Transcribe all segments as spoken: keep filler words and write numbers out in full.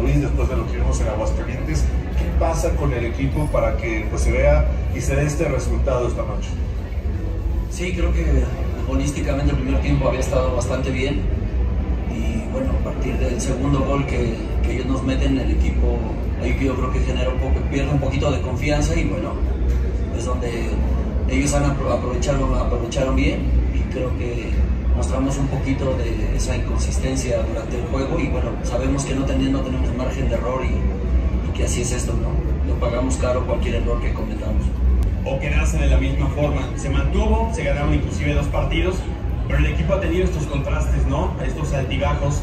Luis, después de lo que vimos en Aguascalientes. ¿Qué pasa con el equipo para que pues, se vea y se dé este resultado esta noche? Sí, creo que futbolísticamente el primer tiempo había estado bastante bien. Y bueno, a partir del segundo gol que, que ellos nos meten, el equipo, ahí yo creo que genera un poco, pierde un poquito de confianza y bueno, es donde ellos han aprovechado, aprovecharon bien y creo que mostramos un poquito de esa inconsistencia durante el juego y bueno, sabemos que no, ten, no tenemos margen de error y, y que así es esto, ¿no? Lo pagamos caro cualquier error que cometamos. O quedarse de la misma forma, se mantuvo, se ganaron inclusive dos partidos, pero el equipo ha tenido estos contrastes, ¿no? Estos altibajos.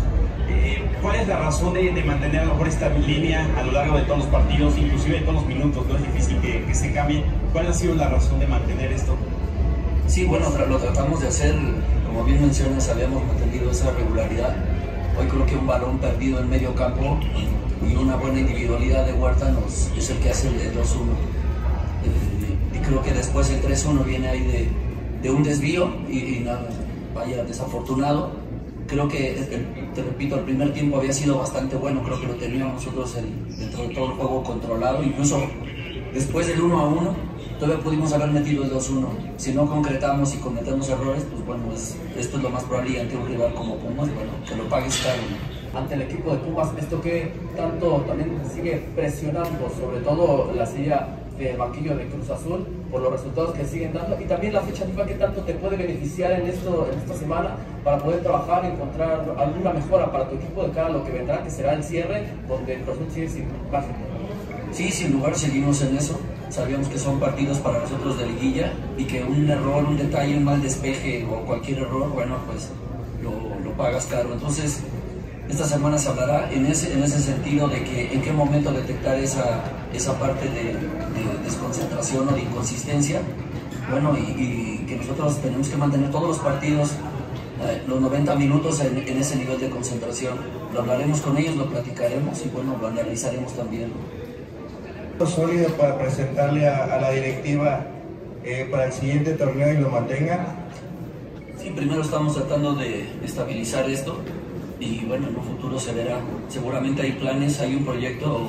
Eh, ¿Cuál es la razón de, de mantener a lo mejor esta línea a lo largo de todos los partidos, inclusive de todos los minutos? No es difícil que, que se cambie. ¿Cuál ha sido la razón de mantener esto? Sí, bueno, lo tratamos de hacer, como bien mencionas, habíamos mantenido esa regularidad. Hoy creo que un balón perdido en medio campo y una buena individualidad de Huerta nos, es el que hace el dos uno. Eh, y creo que después el tres uno viene ahí de, de un desvío y, y nada, vaya desafortunado. Creo que, te repito, el primer tiempo había sido bastante bueno, creo que lo teníamos nosotros el, dentro de todo el juego controlado, incluso después del uno a uno, todavía pudimos haber metido el dos uno. Si no concretamos y cometemos errores, pues bueno, es, esto es lo más probable ante un rival como Pumas, bueno, que lo pagues caro. Ante el equipo de Pumas, esto que tanto también sigue presionando, sobre todo la silla de banquillo de Cruz Azul, por los resultados que siguen dando y también la fecha FIFA que tanto te puede beneficiar en, esto, en esta semana para poder trabajar y encontrar alguna mejora para tu equipo de cara a lo que vendrá, que será el cierre, donde Cruz Azul sigue sin margen. Sí, sin lugar seguimos en eso. Sabíamos que son partidos para nosotros de liguilla y que un error, un detalle, un mal despeje o cualquier error, bueno, pues lo, lo pagas caro. Entonces, esta semana se hablará en ese, en ese sentido de que en qué momento detectar esa, esa parte de, de desconcentración o de inconsistencia. Bueno, y, y que nosotros tenemos que mantener todos los partidos, eh, los noventa minutos en, en ese nivel de concentración. Lo hablaremos con ellos, lo platicaremos y bueno, lo analizaremos también. Sólido para presentarle a, a la directiva eh, para el siguiente torneo y lo mantengan. Sí, primero estamos tratando de estabilizar esto. Y bueno, en un futuro se verá, seguramente hay planes, hay un proyecto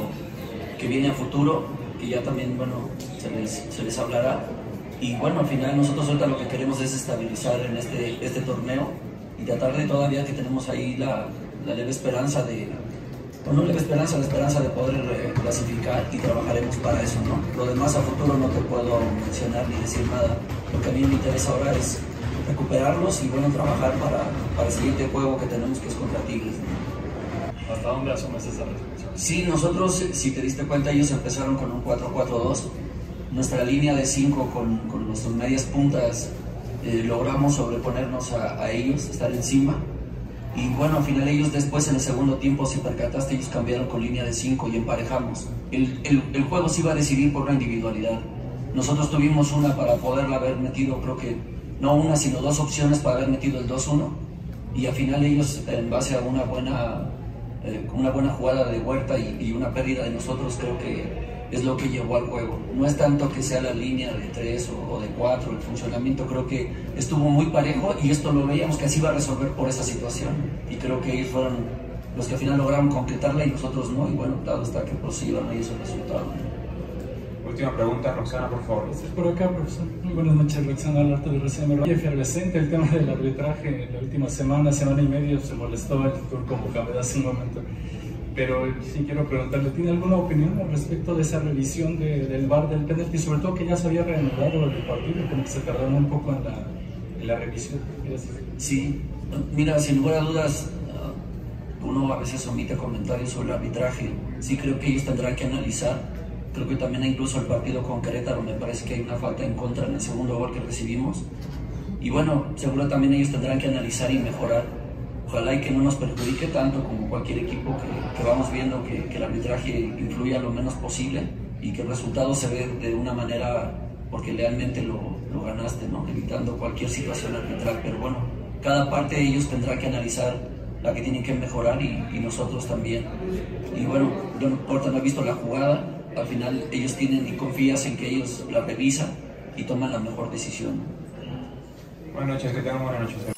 que viene a futuro, que ya también, bueno, se les, se les hablará. Y bueno, al final nosotros ahorita lo que queremos es estabilizar en este, este torneo y tratar de todavía que tenemos ahí la, la leve esperanza de, bueno, leve esperanza, la esperanza de poder clasificar y trabajaremos para eso, ¿no? Lo demás a futuro no te puedo mencionar ni decir nada. Lo que a mí me interesa ahora es recuperarlos y bueno, trabajar para, para el siguiente juego que tenemos, que es contra Tigres. ¿Hasta dónde asumes esa responsabilidad? Sí, nosotros, si te diste cuenta, ellos empezaron con un cuatro cuatro dos. Nuestra línea de cinco con, con nuestras medias puntas eh, logramos sobreponernos a, a ellos, estar encima. Y bueno, al final ellos después en el segundo tiempo, si percataste, ellos cambiaron con línea de cinco y emparejamos. El, el, el juego se iba a decidir por la individualidad. Nosotros tuvimos una para poderla haber metido, creo que no una, sino dos opciones para haber metido el dos uno. Y al final ellos, en base a una buena, eh, una buena jugada de Huerta y, y una pérdida de nosotros, creo que es lo que llevó al juego. No es tanto que sea la línea de tres o, o de cuatro, el funcionamiento creo que estuvo muy parejo y esto lo veíamos que así iba a resolver por esa situación. Y creo que ellos fueron los que al final lograron concretarla y nosotros no. Y bueno, claro está que prosigan ahí esos resultados. Última pregunta, Roxana, por favor. Por acá, profesor. Muy buenas noches, Roxana. Huerta de Recién Muy efervescente el tema del arbitraje. En la última semana, semana y medio, se molestó el turco Mohamed hace un momento. Pero sí quiero preguntarle, ¿tiene alguna opinión al respecto de esa revisión de, del V A R del penalti? Sobre todo que ya se había reanudado el partido, como que se tardaron un poco en la, en la revisión. Gracias. Sí, mira, sin lugar a dudas, uno a veces omite comentarios sobre el arbitraje. Sí creo que ellos tendrán que analizar. Creo que también incluso el partido con Querétaro me parece que hay una falta en contra en el segundo gol que recibimos. Y bueno, seguro también ellos tendrán que analizar y mejorar. Ojalá y que no nos perjudique tanto como cualquier equipo que, que vamos viendo que, que el arbitraje influya lo menos posible y que el resultado se ve de una manera porque realmente lo, lo ganaste, ¿no? Evitando cualquier situación arbitral. Pero bueno, cada parte de ellos tendrá que analizar la que tienen que mejorar y, y nosotros también. Y bueno, no importa, no he visto la jugada. Al final ellos tienen y confías en que ellos la revisan y toman la mejor decisión. Buenas noches, que tengan buenas noches.